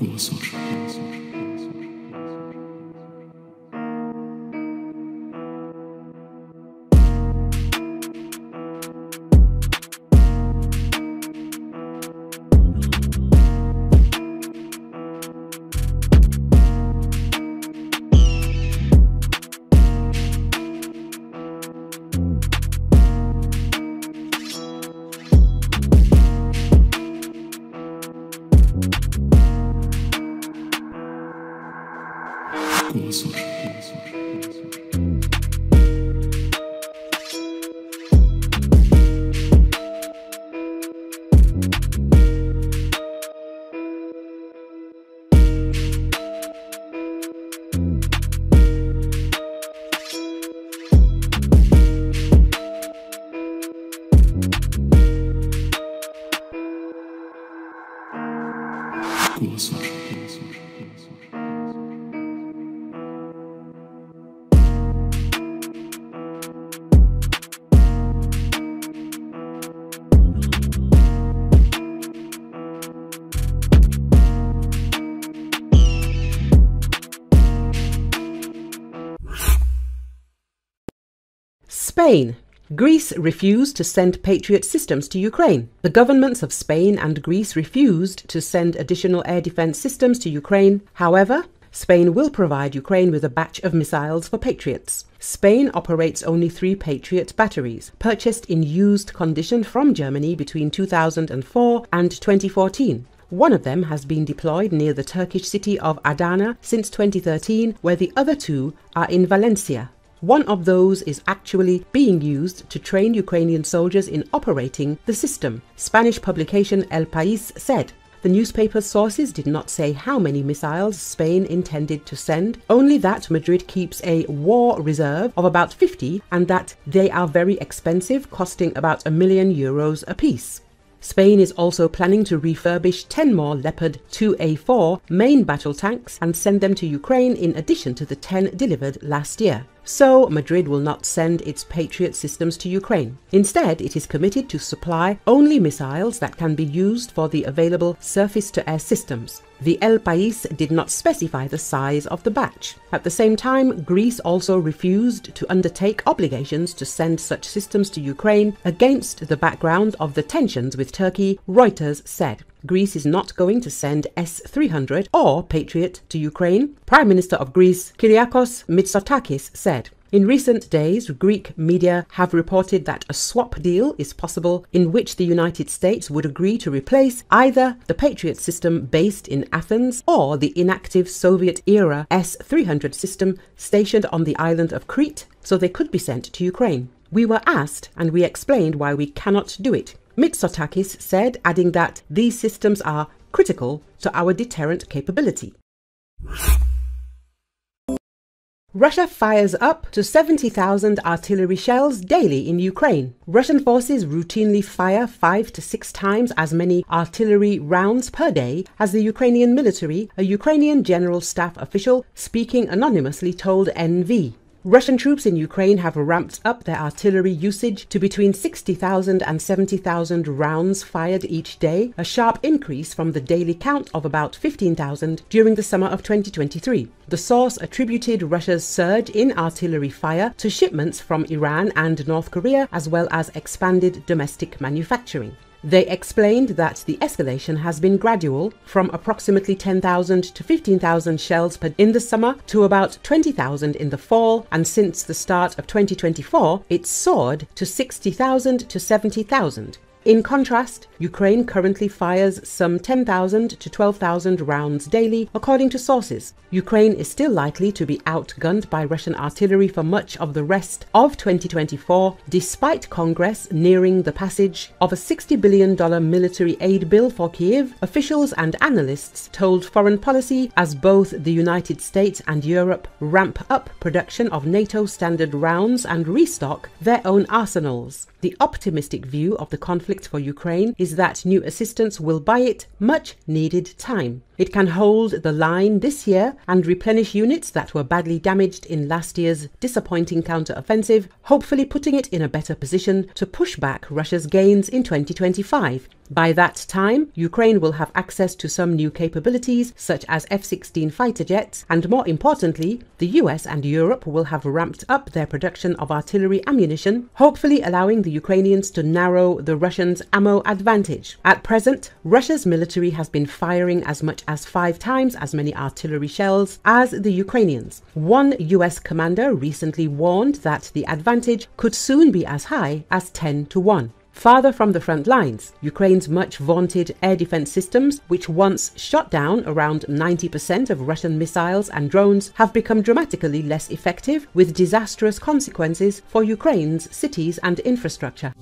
Kursor. Spain. Greece refused to send Patriot systems to Ukraine. The governments of Spain and Greece refused to send additional air defense systems to Ukraine. However, Spain will provide Ukraine with a batch of missiles for Patriots. Spain operates only 3 Patriot batteries, purchased in used condition from Germany between 2004 and 2014. One of them has been deployed near the Turkish city of Adana since 2013, where the other 2 are in Valencia. One of those is actually being used to train Ukrainian soldiers in operating the system. Spanish publication El País said. The newspaper's sources did not say how many missiles Spain intended to send, only that Madrid keeps a war reserve of about 50 and that they are very expensive, costing about €1 million apiece. Spain is also planning to refurbish 10 more leopard 2a4 main battle tanks and send them to Ukraine in addition to the 10 delivered last year. So Madrid will not send its Patriot systems to Ukraine. Instead, it is committed to supply only missiles that can be used for the available surface-to-air systems. The El País did not specify the size of the batch. At the same time, Greece also refused to undertake obligations to send such systems to Ukraine against the background of the tensions with Turkey, Reuters said. Greece is not going to send S-300 or Patriot to Ukraine, Prime Minister of Greece Kyriakos Mitsotakis said. In recent days, Greek media have reported that a swap deal is possible in which the United States would agree to replace either the Patriot system based in Athens or the inactive Soviet-era S-300 system stationed on the island of Crete, so they could be sent to Ukraine. We were asked and we explained why we cannot do it, Mitsotakis said, adding that these systems are critical to our deterrent capability. Russia fires up to 70,000 artillery shells daily in Ukraine. Russian forces routinely fire 5 to 6 times as many artillery rounds per day as the Ukrainian military, a Ukrainian general staff official speaking anonymously told NV. Russian troops in Ukraine have ramped up their artillery usage to between 60,000 and 70,000 rounds fired each day, a sharp increase from the daily count of about 15,000 during the summer of 2023. The source attributed Russia's surge in artillery fire to shipments from Iran and North Korea, as well as expanded domestic manufacturing. They explained that the escalation has been gradual, from approximately 10,000 to 15,000 shells per day in the summer to about 20,000 in the fall, and since the start of 2024, it soared to 60,000 to 70,000. In contrast, Ukraine currently fires some 10,000 to 12,000 rounds daily, according to sources. Ukraine is still likely to be outgunned by Russian artillery for much of the rest of 2024, despite Congress nearing the passage of a $60 billion military aid bill for Kyiv, officials and analysts told Foreign Policy, as both the United States and Europe ramp up production of NATO standard rounds and restock their own arsenals. The optimistic view of the conflict for Ukraine is that new assistance will buy it much needed time. It can hold the line this year and replenish units that were badly damaged in last year's disappointing counter-offensive, hopefully putting it in a better position to push back Russia's gains in 2025. By that time, Ukraine will have access to some new capabilities such as F-16 fighter jets, and more importantly, the US and Europe will have ramped up their production of artillery ammunition, hopefully allowing the Ukrainians to narrow the Russians' ammo advantage. At present, Russia's military has been firing as much as 5 times as many artillery shells as the Ukrainians. One US commander recently warned that the advantage could soon be as high as 10-1. Farther from the front lines, Ukraine's much-vaunted air defense systems, which once shot down around 90% of Russian missiles and drones, have become dramatically less effective, with disastrous consequences for Ukraine's cities and infrastructure.